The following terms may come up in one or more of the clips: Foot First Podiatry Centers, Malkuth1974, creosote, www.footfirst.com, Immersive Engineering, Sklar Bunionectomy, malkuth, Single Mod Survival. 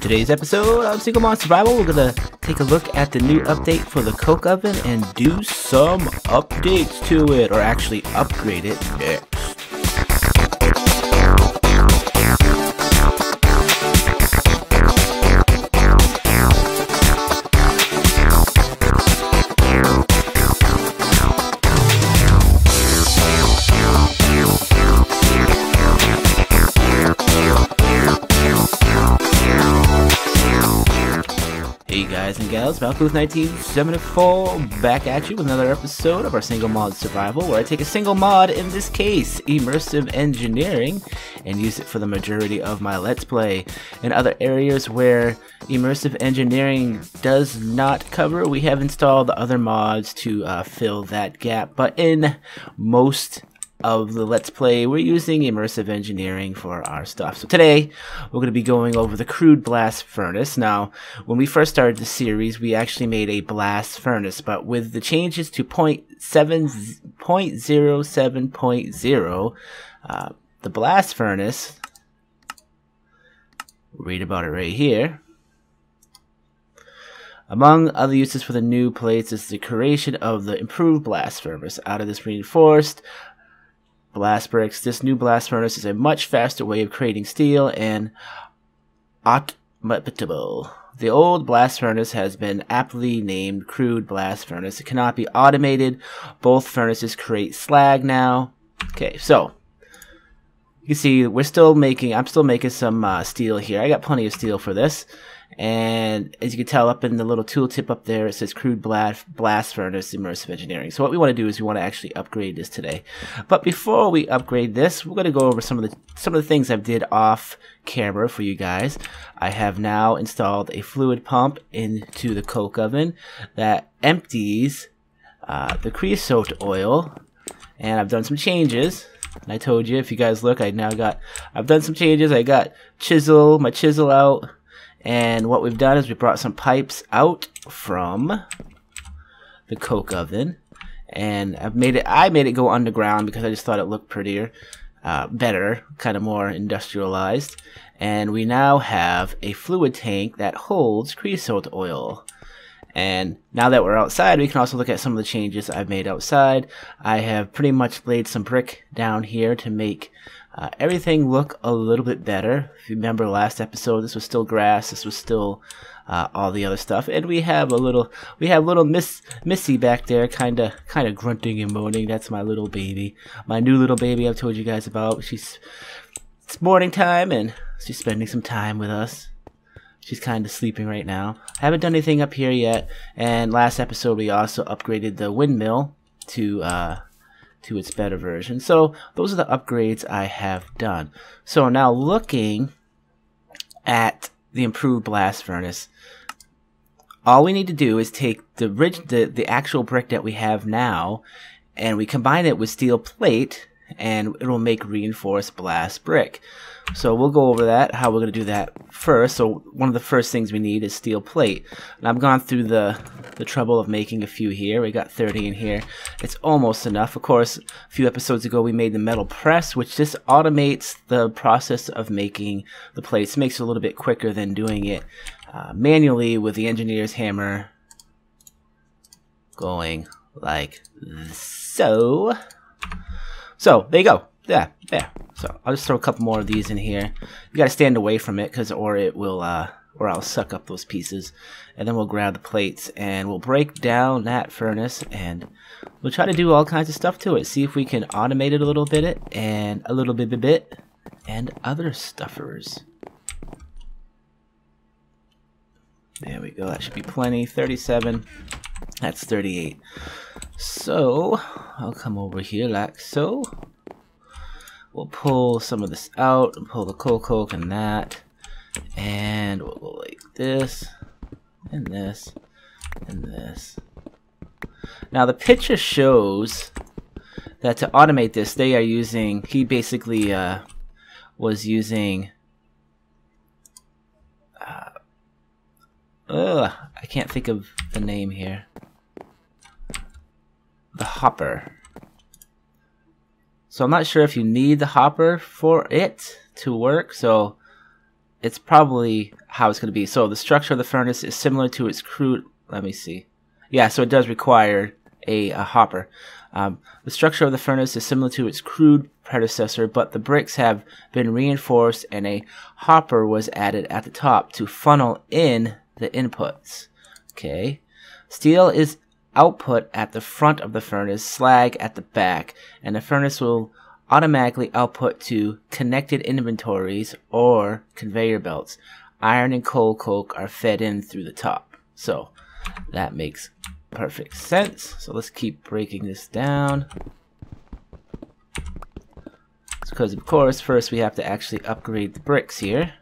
Today's episode of Single Mod Survival, we're going to take a look at the new update for the Coke Oven and do some updates to it, or actually upgrade it next. Hey guys and gals, Malkuth1974 back at you with another episode of our Single Mod Survival, where I take a single mod, in this case Immersive Engineering, and use it for the majority of my Let's Play. In other areas where Immersive Engineering does not cover, we have installed other mods to fill that gap, but in most of the Let's Play, we're using Immersive Engineering for our stuff. So today, we're going to be going over the crude blast furnace. Now, when we first started the series, we actually made a blast furnace, but with the changes to 0.7.0, the blast furnace, read about it right here. Among other uses for the new plates is the creation of the improved blast furnace. Out of this reinforced blast bricks, this new blast furnace is a much faster way of creating steel and automatable. The old blast furnace has been aptly named crude blast furnace. It cannot be automated. Both furnaces create slag now. Okay, so you can see we're still making, I'm still making some steel here. I got plenty of steel for this. And as you can tell, up in the little tooltip up there, it says Crude Blast Furnace Immersive Engineering. So what we want to do is we want to actually upgrade this today. But before we upgrade this, we're going to go over some of the things I did off camera for you guys. I have now installed a fluid pump into the Coke Oven that empties the creosote oil. And I've done some changes. And I told you, if you guys look, I've done some changes. I got my chisel out. And what we've done is we brought some pipes out from the Coke Oven, and I made it go underground because I just thought it looked prettier, better, kind of more industrialized. And we now have a fluid tank that holds creosote oil. And now that we're outside, we can also look at some of the changes I've made outside. I have pretty much laid some brick down here to make everything look a little bit better. If you remember last episode, this was still grass, this was still all the other stuff, and we have little Missy back there, kind of grunting and moaning. That's my little baby, my new little baby I've told you guys about. It's morning time, and she's spending some time with us. She's kind of sleeping right now. I haven't done anything up here yet. And last episode, we also upgraded the windmill to its better version. So those are the upgrades I have done. So now looking at the improved blast furnace, all we need to do is take the actual brick that we have now, and we combine it with steel plate, and it'll make reinforced blast brick. So we'll go over that, how we're going to do that first. So one of the first things we need is steel plate. And I've gone through the trouble of making a few here. We got 30 in here. It's almost enough. Of course, a few episodes ago we made the metal press, which just automates the process of making the plates. Makes it a little bit quicker than doing it manually with the engineer's hammer going like so. So there you go. Yeah, yeah. So I'll just throw a couple more of these in here. You gotta stand away from it, cause or it will, or I'll suck up those pieces. And then we'll grab the plates and we'll break down that furnace, and we'll try to do all kinds of stuff to it. See if we can automate it a little bit, and other stuffers. There we go. That should be plenty. 37. That's 38. So I'll come over here like so. We'll pull some of this out and pull the coke and that, and we'll go like this and this and this. Now the picture shows that to automate this, they are using, he basically was using I can't think of the name here, the hopper. So I'm not sure if you need the hopper for it to work, so it's probably how it's going to be. So the structure of the furnace is similar to its crude. Let me see. Yeah, so it does require a hopper. The structure of the furnace is similar to its crude predecessor, but the bricks have been reinforced and a hopper was added at the top to funnel in the inputs. Okay. Steel is output at the front of the furnace, slag at the back, and the furnace will automatically output to connected inventories or conveyor belts. Iron and coal coke are fed in through the top. So that makes perfect sense. So let's keep breaking this down. It's because, of course, first we have to actually upgrade the bricks here.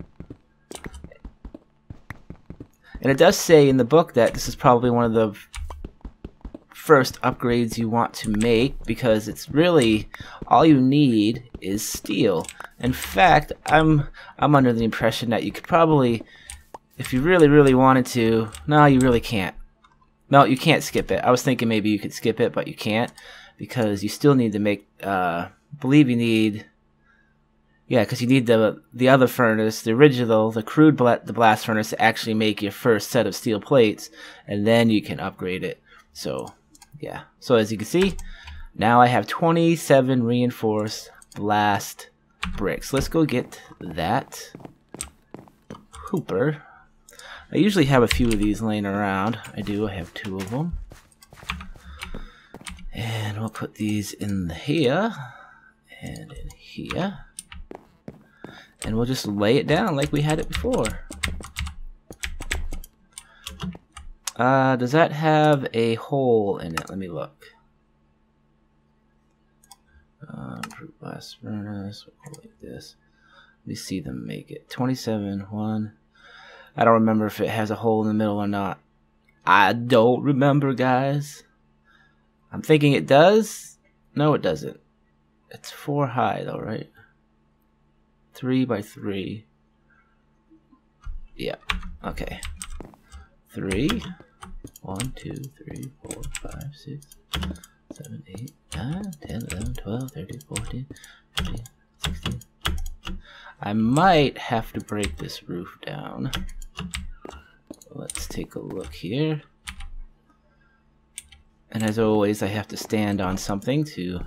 And it does say in the book that this is probably one of the first upgrades you want to make, because it's really all you need is steel. In fact, I'm under the impression that you could probably, if you really wanted to, no, you really can't. No, you can't skip it. I was thinking maybe you could skip it, but you can't, because you still need to make believe you need, yeah, because you need the other furnace, the original, the crude blast furnace, to actually make your first set of steel plates, and then you can upgrade it. So yeah, so as you can see, now I have 27 reinforced blast bricks. Let's go get that hooper. I usually have a few of these laying around. I do, I have 2 of them. And we'll put these in here and in here. And we'll just lay it down like we had it before. Does that have a hole in it? Let me look. Brute blast furnace, like this. Let me see them make it. 27, 1. I don't remember if it has a hole in the middle or not. I don't remember, guys. I'm thinking it does. No, it doesn't. It's 4 high though, right? 3 by 3. Yeah, okay. 3. 1, 2, 3, 4, 5, 6, 7, 8, 9, 10, 11, 12, 13, 14, 15, 16. I might have to break this roof down. Let's take a look here. And as always, I have to stand on something to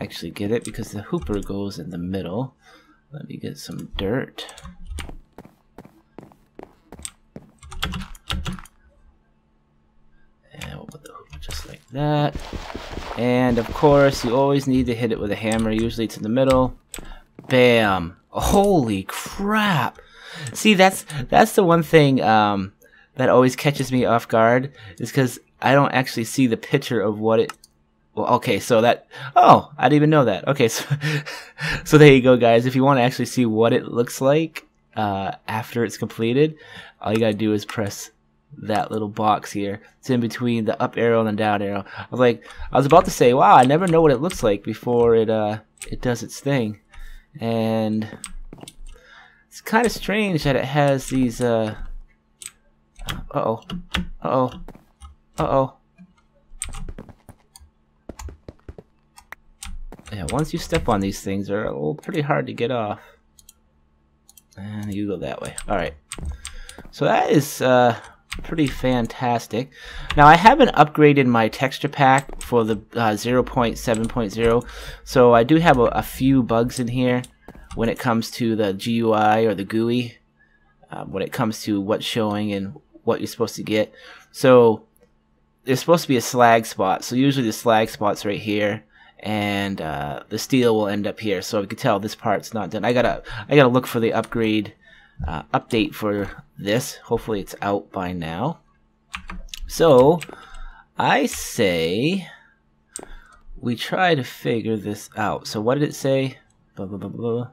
actually get it, because the hooper goes in the middle. Let me get some dirt. That, and of course you always need to hit it with a hammer. Usually it's in the middle. Bam. Holy crap. See, that's the one thing that always catches me off guard, is because I don't actually see the picture of what it, well, okay, so that, oh, I didn't even know that. Okay, so so there you go, guys. If you want to actually see what it looks like after it's completed, all you gotta do is press that little box here. It's in between the up arrow and the down arrow. I was about to say, wow, I never know what it looks like before it does its thing. And it's kind of strange that it has these yeah, once you step on these things, they're a little pretty hard to get off. And you go that way. All right. So that is pretty fantastic. Now I haven't upgraded my texture pack for the 0.7.0, so I do have a few bugs in here when it comes to the GUI or the GUI, when it comes to what's showing and what you're supposed to get. So there's supposed to be a slag spot, so usually the slag spot's right here, and the steel will end up here. So you can tell this part's not done. I gotta look for the upgrade update for this. Hopefully it's out by now. So I say we try to figure this out. So what did it say? Blah, blah, blah, blah.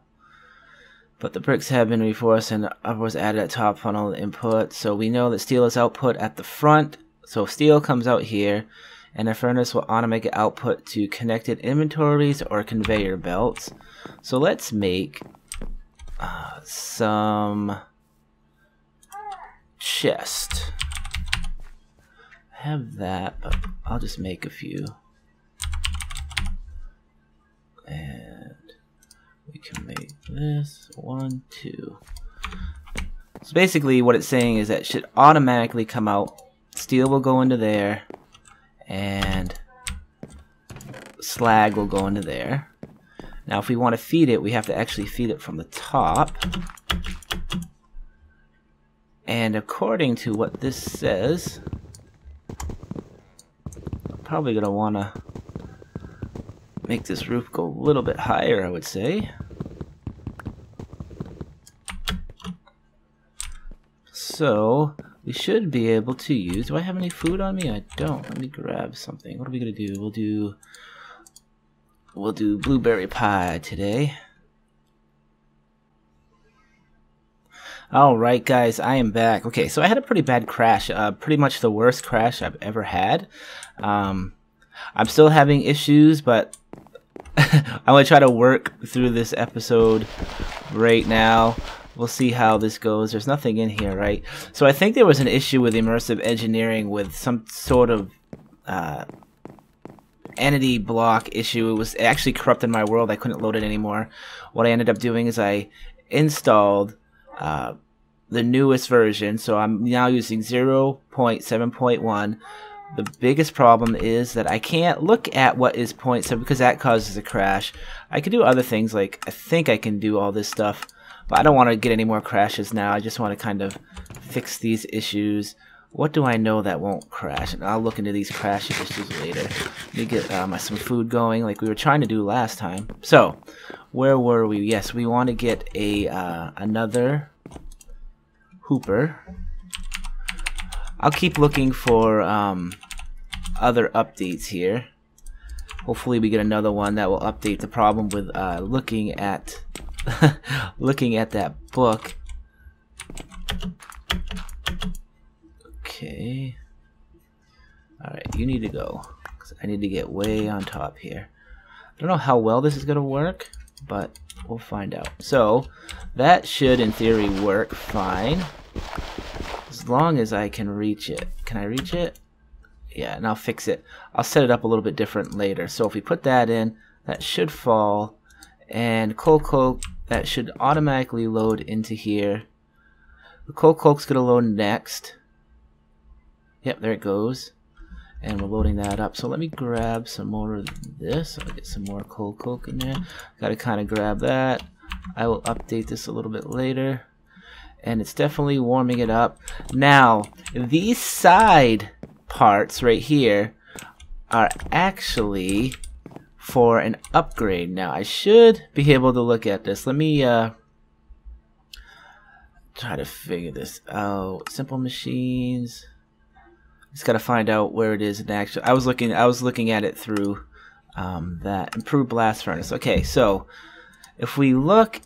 But the bricks have been reinforced and upwards added at top funnel input. So we know that steel is output at the front. So steel comes out here, and the furnace will automatically output to connected inventories or conveyor belts. So let's make some chest. I have that, but I'll just make a few. And we can make this 1, 2. So basically what it's saying is that it should automatically come out. Steel will go into there, and slag will go into there. Now if we want to feed it, we have to actually feed it from the top. And according to what this says, I'm probably going to want to make this roof go a little bit higher, I would say. So we should be able to use, do I have any food on me? I don't. Let me grab something. What are we going to do? We'll do blueberry pie today. Alright guys, I am back. Okay, so I had a pretty bad crash, pretty much the worst crash I've ever had. I'm still having issues, but I'm going to try to work through this episode right now. We'll see how this goes. There's nothing in here, right? So I think there was an issue with Immersive Engineering with some sort of entity block issue. It actually corrupted my world. I couldn't load it anymore. What I ended up doing is I installed the newest version, so I'm now using 0.7.1. The biggest problem is that I can't look at what is 0.7 because that causes a crash. I could do other things, like I think I can do all this stuff, but I don't want to get any more crashes now. I just want to kind of fix these issues. What do I know that won't crash? And I'll look into these crash issues later. Let me get some food going like we were trying to do last time. So, where were we? Yes, we want to get a another hooper. I'll keep looking for other updates here. Hopefully we get another one that will update the problem with looking at that book. Okay. Alright, you need to go, because I need to get way on top here. I don't know how well this is going to work, but we'll find out. So, that should, in theory, work fine. As long as I can reach it. Can I reach it? Yeah, and I'll fix it. I'll set it up a little bit different later. So if we put that in, that should fall. And coal coke, that should automatically load into here. The coal coke's going to load next. Yep, there it goes. And we're loading that up. So let me grab some more of this. I'll get some more cold coke in there. Gotta kind of grab that. I will update this a little bit later. And it's definitely warming it up. Now, these side parts right here are actually for an upgrade. Now, I should be able to look at this. Let me try to figure this out. Simple machines. Just gotta find out where it is in action. I was looking at it through that improved blast furnace. Okay, so if we look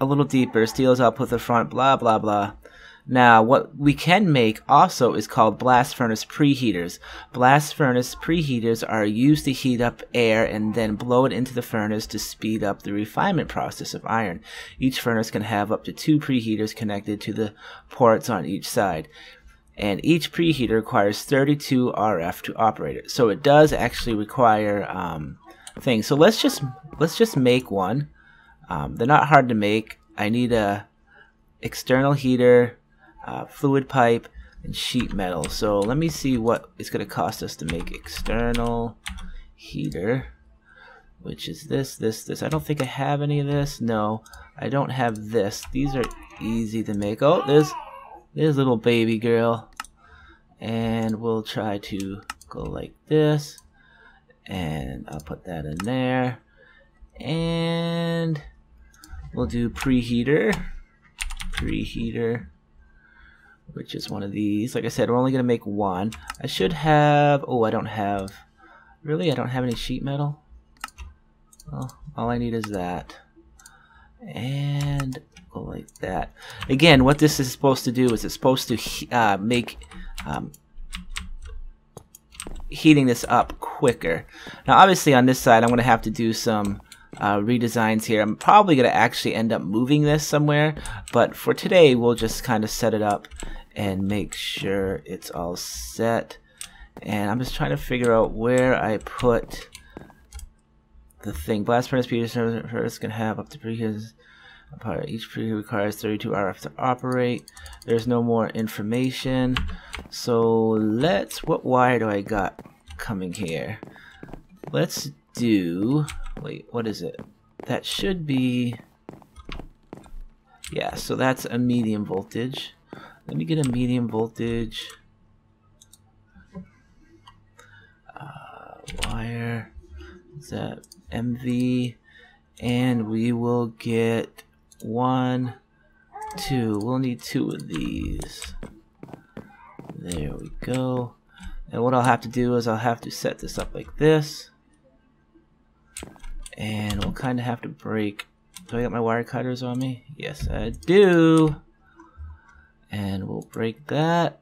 a little deeper, steel's output the front, blah blah blah. Now what we can make also is called blast furnace preheaters. Blast furnace preheaters are used to heat up air and then blow it into the furnace to speed up the refinement process of iron. Each furnace can have up to 2 preheaters connected to the ports on each side. And each preheater requires 32 RF to operate it. So it does actually require things. So let's just make one. They're not hard to make. I need a external heater, fluid pipe, and sheet metal. So let me see what it's going to cost us to make external heater, which is this. I don't think I have any of this. No, I don't have this. These are easy to make. Oh, there's little baby girl, and we'll try to go like this, and I'll put that in there, and we'll do preheater, which is one of these. Like I said, we're only gonna make one. I should have, oh, I don't have any sheet metal. Well, all I need is that, and go like that. Again, what this is supposed to do is it's supposed to make heating this up quicker. Now obviously on this side I'm going to have to do some redesigns here. I'm probably going to actually end up moving this somewhere, but for today we'll just kind of set it up and make sure it's all set. And I'm just trying to figure out where I put the thing. Blast furnace, Peter's furnace can have up to 3 years. Each preview requires 32 hours to operate. There's no more information. So let's, what wire do I got coming here? Let's do, wait, what is it? That should be, yeah, so that's a medium voltage. Let me get a medium voltage wire. Is that MV? And we will get 1, 2. We'll need 2 of these. There we go. And what I'll have to do is I'll have to set this up like this. And we'll kind of have to break. Do I got my wire cutters on me? Yes, I do. And we'll break that,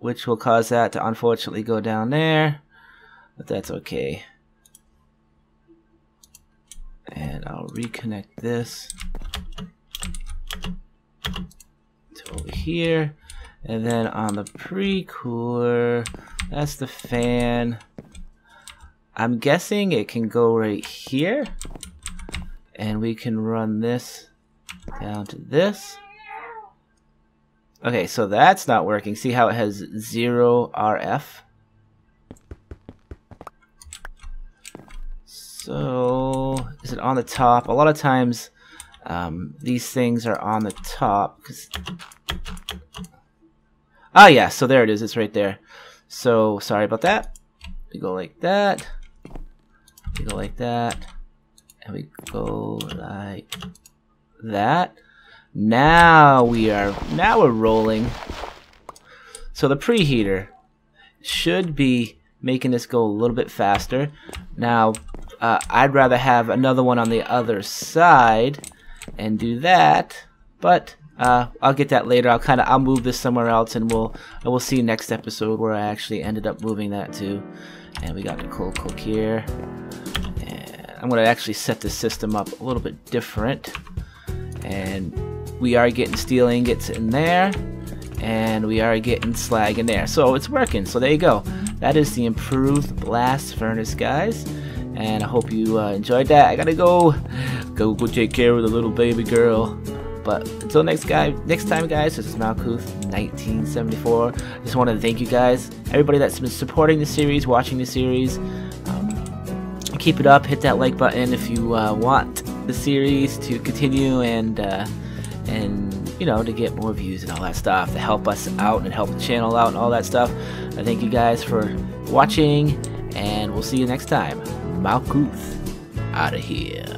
which will cause that to unfortunately go down there, but that's okay. And I'll reconnect this to over here. And then on the pre-cooler, that's the fan. I'm guessing it can go right here. And we can run this down to this. Okay, so that's not working. See how it has 0 RF? So, is it on the top? A lot of times these things are on the top. Oh yeah, so there it is, it's right there. So, sorry about that. We go like that. We go like that. And we go like that. Now we're rolling. So the preheater should be making this go a little bit faster. Now, I'd rather have another one on the other side and do that, but I'll get that later. I'll move this somewhere else, and we'll see next episode where I actually ended up moving that to. And we got the cold cook here. And I'm gonna actually set the system up a little bit different. And we are getting steel ingots in there, and we are getting slag in there. So it's working. So there you go. That is the improved blast furnace, guys. And I hope you enjoyed that. I gotta go take care of the little baby girl. But until next time, guys, this is Malkuth1974. I just want to thank you guys, everybody that's been supporting the series, watching the series. Keep it up. Hit that like button if you want the series to continue, and you know, to get more views and all that stuff, to help us out and help the channel out and all that stuff. I thank you guys for watching, and we'll see you next time. Malkuth out of here.